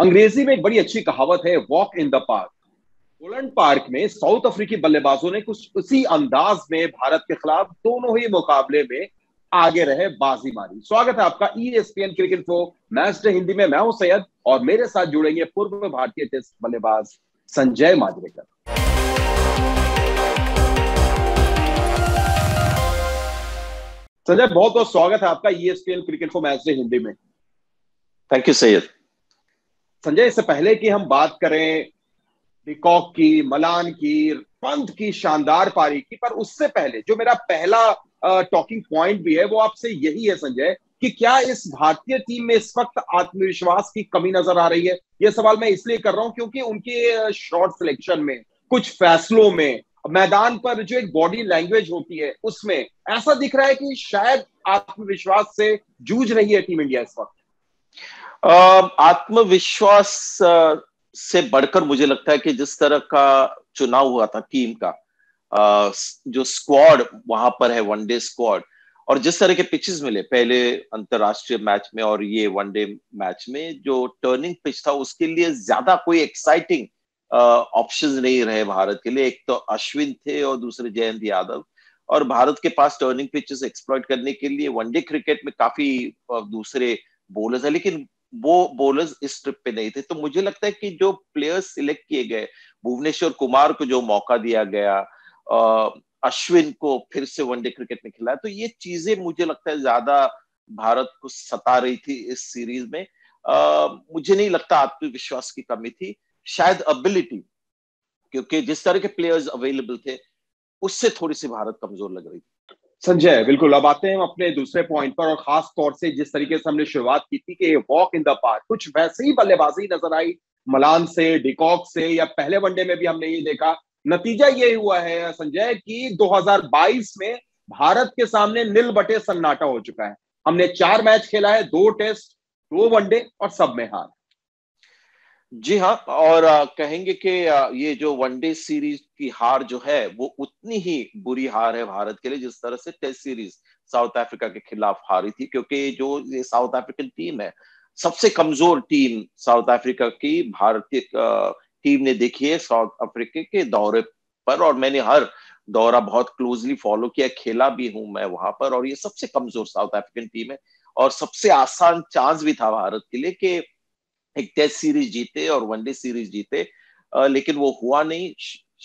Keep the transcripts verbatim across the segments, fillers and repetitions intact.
अंग्रेजी में एक बड़ी अच्छी कहावत है, walk in the park. Boland park में साउथ अफ्रीकी बल्लेबाजों ने कुछ उसी अंदाज में भारत के खिलाफ दोनों ही मुकाबले में आगे रहे, बाजी मारी। स्वागत है आपका ESPN cricket show match day Hindi में। मैं हूं सैयद और मेरे साथ जुड़ेंगे पूर्व भारतीय टेस्ट बल्लेबाज संजय मांजरेकर। संजय, बहुत बहुत स्वागत है आपका ESPN cricket show match day Hindi में। Thank you Syed. संजय, इससे पहले कि हम बात करें डी कॉक की, मलान की, पंत की शानदार पारी की, पर उससे पहले जो मेरा पहला टॉकिंग पॉइंट भी है वो आपसे यही है संजय, कि क्या इस भारतीय टीम में इस वक्त आत्मविश्वास की कमी नजर आ रही है? यह सवाल मैं इसलिए कर रहा हूं क्योंकि उनके शॉट सिलेक्शन में, कुछ फैसलों में, मैदान पर जो एक बॉडी लैंग्वेज होती है उसमें ऐसा दिख रहा है कि शायद आत्मविश्वास से जूझ रही है टीम इंडिया इस वक्त। आत्मविश्वास से बढ़कर मुझे लगता है कि जिस तरह का चुनाव हुआ था टीम का, आ, जो स्क्वाड वहां पर है वनडे स्क्वाड, और जिस तरह के पिचेस मिले पहले अंतरराष्ट्रीय मैच में और ये वनडे मैच में, जो टर्निंग पिच था उसके लिए ज्यादा कोई एक्साइटिंग ऑप्शंस नहीं रहे भारत के लिए। एक तो अश्विन थे और दूसरे जयंत यादव, और भारत के पास टर्निंग पिचेस एक्सप्लॉइट करने के लिए वनडे क्रिकेट में काफी दूसरे बॉलर्स है, लेकिन वो बॉलर्स इस ट्रिप पे नहीं थे। तो मुझे लगता है कि जो प्लेयर्स सिलेक्ट किए गए, भुवनेश्वर कुमार को जो मौका दिया गया, अश्विन को फिर से वनडे क्रिकेट में खिलाया, तो ये चीजें मुझे लगता है ज्यादा भारत को सता रही थी इस सीरीज में। आ, मुझे नहीं लगता आत्मविश्वास की कमी थी, शायद एबिलिटी, क्योंकि जिस तरह के प्लेयर्स अवेलेबल थे उससे थोड़ी सी भारत कमजोर लग रही थी। संजय बिल्कुल, अब आते हैं हम अपने दूसरे पॉइंट पर, और खास तौर से जिस तरीके से हमने शुरुआत की थी कि वॉक इन द पार्क, कुछ वैसे ही बल्लेबाजी नजर आई मलान से, डी कॉक से, या पहले वनडे में भी हमने ये देखा। नतीजा ये हुआ है संजय कि दो हज़ार बाईस में भारत के सामने नील बटे सन्नाटा हो चुका है। हमने चार मैच खेला है, दो टेस्ट, दो वनडे, और सब में हार। जी हाँ, और कहेंगे कि ये जो वनडे सीरीज की हार जो है वो उतनी ही बुरी हार है भारत के लिए जिस तरह से टेस्ट सीरीज साउथ अफ्रीका के खिलाफ हारी थी, क्योंकि जो ये साउथ अफ्रीकन टीम है, सबसे कमजोर टीम साउथ अफ्रीका की भारतीय टीम ने देखी है साउथ अफ्रीका के दौरे पर, और मैंने हर दौरा बहुत क्लोजली फॉलो किया, खेला भी हूं मैं वहां पर, और ये सबसे कमजोर साउथ अफ्रीकन टीम है। और सबसे आसान चांस भी था भारत के लिए कि एक टेस्ट सीरीज जीते और वनडे सीरीज जीते, लेकिन वो हुआ नहीं।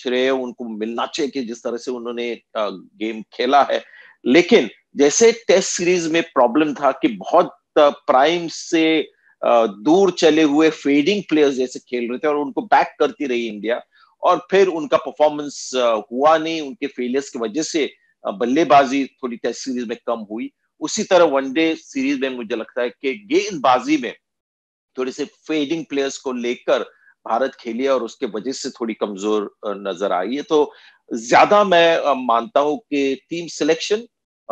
श्रेय उनको मिलना चाहिए कि जिस तरह से उन्होंने गेम खेला है, लेकिन जैसे टेस्ट सीरीज में प्रॉब्लम था कि बहुत प्राइम से दूर चले हुए फेडिंग प्लेयर्स जैसे खेल रहे थे और उनको बैक करती रही इंडिया, और फिर उनका परफॉर्मेंस हुआ नहीं, उनके फेलियर्स की वजह से बल्लेबाजी थोड़ी टेस्ट सीरीज में कम हुई। उसी तरह वनडे सीरीज में मुझे लगता है कि गेंदबाजी में थोड़े से फेडिंग प्लेयर्स को लेकर भारत खेली और उसके वजह से थोड़ी कमजोर नजर आई है। तो ज्यादा मैं मानता हूं कि टीम सिलेक्शन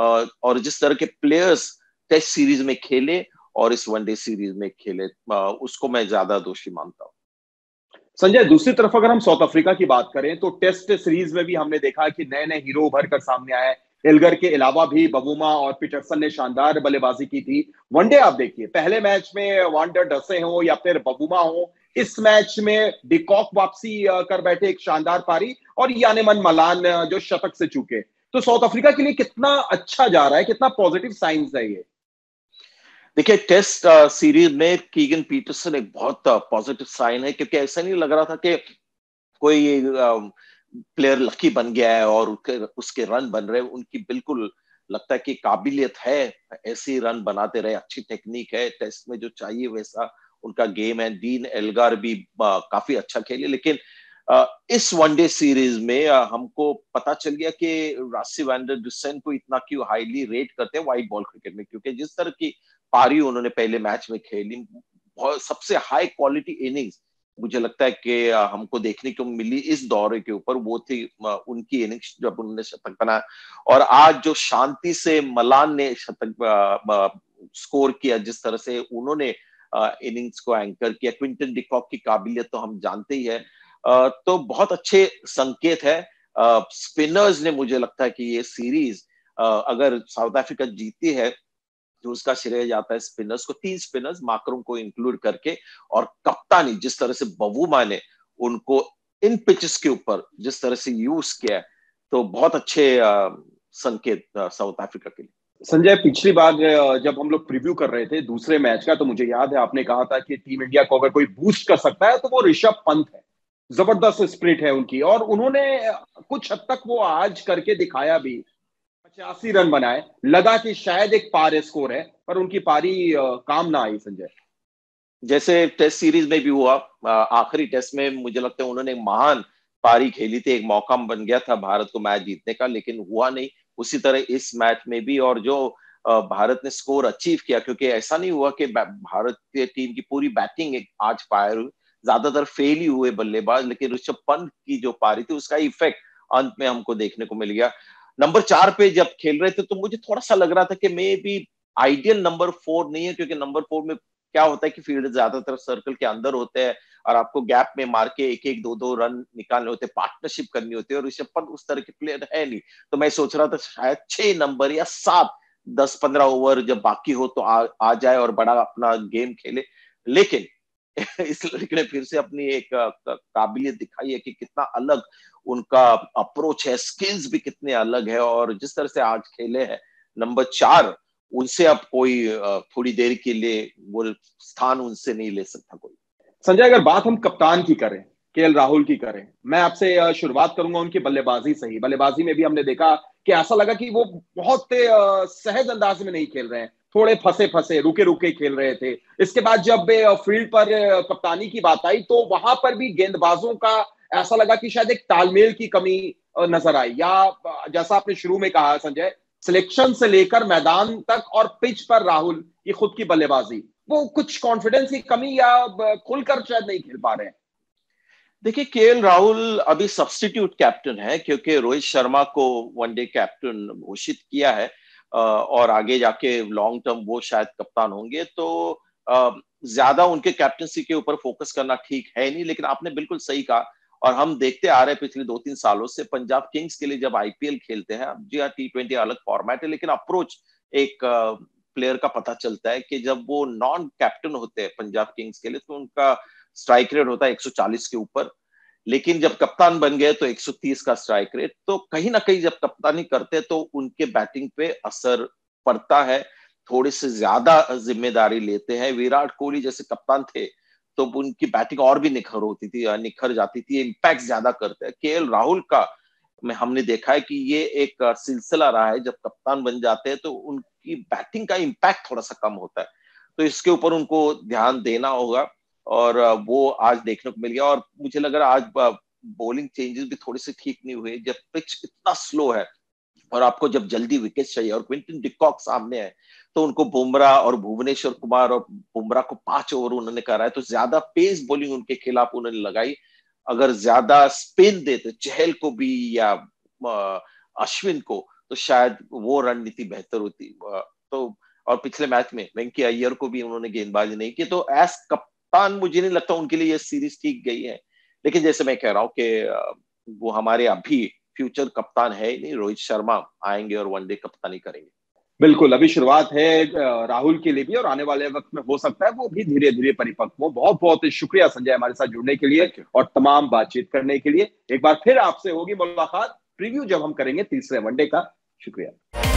और जिस तरह के प्लेयर्स टेस्ट सीरीज में खेले और इस वनडे सीरीज में खेले, उसको मैं ज्यादा दोषी मानता हूं। संजय, दूसरी तरफ अगर हम साउथ अफ्रीका की बात करें तो टेस्ट सीरीज में भी हमने देखा कि नए नए हीरो उभर कर सामने आए। एल्गर के अलावा भी बबूमा और पीटरसन ने शानदार बल्लेबाजी की थी। वनडे आप देखिए, पहले मैच में वांडर डसे हो या फिर बबूमा हो, इस मैच में डी कॉक वापसी कर बैठे एक शानदार पारी, और यानेमन मलान जो शतक से चूके। तो साउथ अफ्रीका के लिए कितना अच्छा जा रहा है, कितना पॉजिटिव साइंस है ये? देखिए, टेस्ट सीरीज में कीगन पीटरसन एक बहुत पॉजिटिव साइन है, क्योंकि ऐसा नहीं लग रहा था कि कोई प्लेयर लकी बन गया है और उसके रन बन रहे हैं। उनकी बिल्कुल लगता है कि काबिलियत है, ऐसे ही रन बनाते रहे, अच्छी टेक्निक है, टेस्ट में जो चाहिए वैसा उनका गेम है। डीन एल्गार भी काफी अच्छा खेले, लेकिन इस वनडे सीरीज में हमको पता चल गया कि रासी वैंडर डुसेन को इतना क्यों हाईली रेट करते हैं वाइट बॉल क्रिकेट में, क्योंकि जिस तरह की पारी उन्होंने पहले मैच में खेली, बहुत सबसे हाई क्वालिटी इनिंग्स मुझे लगता है कि हमको देखने को मिली इस दौरे के ऊपर, वो थी उनकी इनिंग्स जब उन्होंने शतक बनाया। और आज जो शांति से मलान ने शतक स्कोर किया, जिस तरह से उन्होंने इनिंग्स को एंकर किया, क्विंटन डी कॉक की काबिलियत तो हम जानते ही है, तो बहुत अच्छे संकेत है। स्पिनर्स ने, मुझे लगता है कि ये सीरीज अगर साउथ अफ्रीका जीती है जो उसका श्रेय जाता है स्पिनर्स को, तीन स्पिनर्स मार्करम को इंक्लूड करके, और कप्तानी जिस तरह से बवूमा ने उनको इन पिचेस के ऊपर जिस तरह से यूज किया है, तो बहुत अच्छे संकेत साउथ अफ्रीका के लिए। संजय, पिछली बार जब हम लोग प्रीव्यू कर रहे थे दूसरे मैच का, तो मुझे याद है आपने कहा था कि टीम इंडिया को अगर कोई बूस्ट कर सकता है तो वो ऋषभ पंत है। जबरदस्त स्प्रिट है उनकी, और उन्होंने कुछ हद तक वो आज करके दिखाया भी। पचासी रन बनाए, लगा कि शायद एक पार स्कोर है, पर उनकी पारी काम ना आई। संजय, जैसे टेस्ट सीरीज में भी हुआ, आखिरी टेस्ट में मुझे लगता है उन्होंने महान पारी खेली थी, एक मौका बन गया था भारत को मैच जीतने का, लेकिन हुआ नहीं। उसी तरह इस मैच में भी, और जो भारत ने स्कोर अचीव किया, क्योंकि ऐसा नहीं हुआ कि भारतीय टीम की पूरी बैटिंग आज फायर हुई, ज्यादातर फेल ही हुए बल्लेबाज, लेकिन ऋषभ पंत की जो पारी थी उसका इफेक्ट अंत में हमको देखने को मिल गया। नंबर चार पे जब खेल रहे थे तो मुझे थोड़ा सा लग रहा था कि मे भी आइडियल नंबर फोर नहीं है, क्योंकि नंबर फोर में क्या होता है कि फील्डर ज्यादातर सर्कल के अंदर होते हैं और आपको गैप में मार के एक एक दो दो रन निकालने होते, पार्टनरशिप करनी होती है, और ऋषभ पंत उस तरह के प्लेयर है नहीं। तो मैं सोच रहा था शायद छह नंबर या सात, दस पंद्रह ओवर जब बाकी हो तो आ, आ जाए और बड़ा अपना गेम खेले, लेकिन इस लड़के ने फिर से अपनी एक काबिलियत दिखाई है कि कितना अलग उनका अप्रोच है, स्किल्स भी कितने अलग है, और जिस तरह से आज खेले हैं नंबर चार, उनसे अब कोई थोड़ी देर के लिए वो स्थान उनसे नहीं ले सकता कोई। संजय, अगर बात हम कप्तान की करें, केएल राहुल की करें, मैं आपसे शुरुआत करूंगा उनकी बल्लेबाजी से ही। बल्लेबाजी में भी हमने देखा कि ऐसा लगा कि वो बहुत सहज अंदाज में नहीं खेल रहे हैं, थोड़े फंसे फंसे रुके रुके खेल रहे थे। इसके बाद जब फील्ड पर कप्तानी की बात आई तो वहां पर भी गेंदबाजों का ऐसा लगा कि शायद एक तालमेल की कमी नजर आई, या जैसा आपने शुरू में कहा संजय, सिलेक्शन से लेकर मैदान तक और पिच पर राहुल की खुद की बल्लेबाजी, वो कुछ कॉन्फिडेंस की कमी या खुलकर शायद नहीं खेल पा रहे हैं। देखिए, केएल राहुल अभी सब्स्टिट्यूट कैप्टन है, क्योंकि रोहित शर्मा को वनडे कैप्टन घोषित किया है और आगे जाके लॉन्ग टर्म वो शायद कप्तान होंगे, तो ज्यादा उनके कैप्टनसी के ऊपर फोकस करना ठीक है नहीं। लेकिन आपने बिल्कुल सही कहा, और हम देखते आ रहे हैं पिछले दो तीन सालों से पंजाब किंग्स के लिए जब आईपीएल खेलते हैं, जी हाँ टी ट्वेंटी अलग फॉर्मेट है, लेकिन अप्रोच एक प्लेयर का पता चलता है कि जब वो नॉन कैप्टन होते हैं पंजाब किंग्स के लिए तो उनका स्ट्राइक रेट होता है एक सौ चालीस के ऊपर, लेकिन जब कप्तान बन गए तो एक सौ तीस का स्ट्राइक रेट। तो कहीं ना कहीं जब कप्तानी करते तो उनके बैटिंग पे असर पड़ता है, थोड़ी से ज्यादा जिम्मेदारी लेते हैं। विराट कोहली जैसे कप्तान थे तो उनकी बैटिंग और भी निखर होती थी, निखर जाती थी, इम्पैक्ट ज्यादा करते हैं। केएल राहुल का में हमने देखा है कि ये एक सिलसिला रहा है, जब कप्तान बन जाते हैं तो उनकी बैटिंग का इम्पैक्ट थोड़ा सा कम होता है, तो इसके ऊपर उनको ध्यान देना होगा और वो आज देखने को मिल गया। और मुझे लग रहा है आज बॉलिंग चेंजेस भी थोड़े से ठीक नहीं हुए, जब पिच इतना स्लो है और आपको जब जल्दी विकेट चाहिए और क्विंटन डी कॉक सामने है, तो उनको बुमराह और भुवनेश्वर कुमार और बुमराह को पांच ओवर उन्होंने करा है, तो ज्यादा पेस बॉलिंग उनके खिलाफ उन्होंने लगाई। अगर ज्यादा स्पिन देते चहल को भी या अश्विन को, तो शायद वो रणनीति बेहतर होती। तो और पिछले मैच में वेंकी अय्यर को भी उन्होंने गेंदबाजी नहीं की, तो एज कप्तान मुझे नहीं लगता उनके लिए ये सीरीज ठीक गई है। लेकिन जैसे मैं कह रहा हूँ कि वो हमारे अभी फ्यूचर कप्तान है नहीं, रोहित शर्मा आएंगे और वनडे कप्तानी करेंगे। बिल्कुल, अभी शुरुआत है राहुल के लिए भी, और आने वाले वक्त में हो सकता है वो भी धीरे धीरे परिपक्व हो। बहुत बहुत शुक्रिया संजय हमारे साथ जुड़ने के लिए और तमाम बातचीत करने के लिए। एक बार फिर आपसे होगी मुलाकात, प्रीव्यू जब हम करेंगे तीसरे वनडे का। शुक्रिया।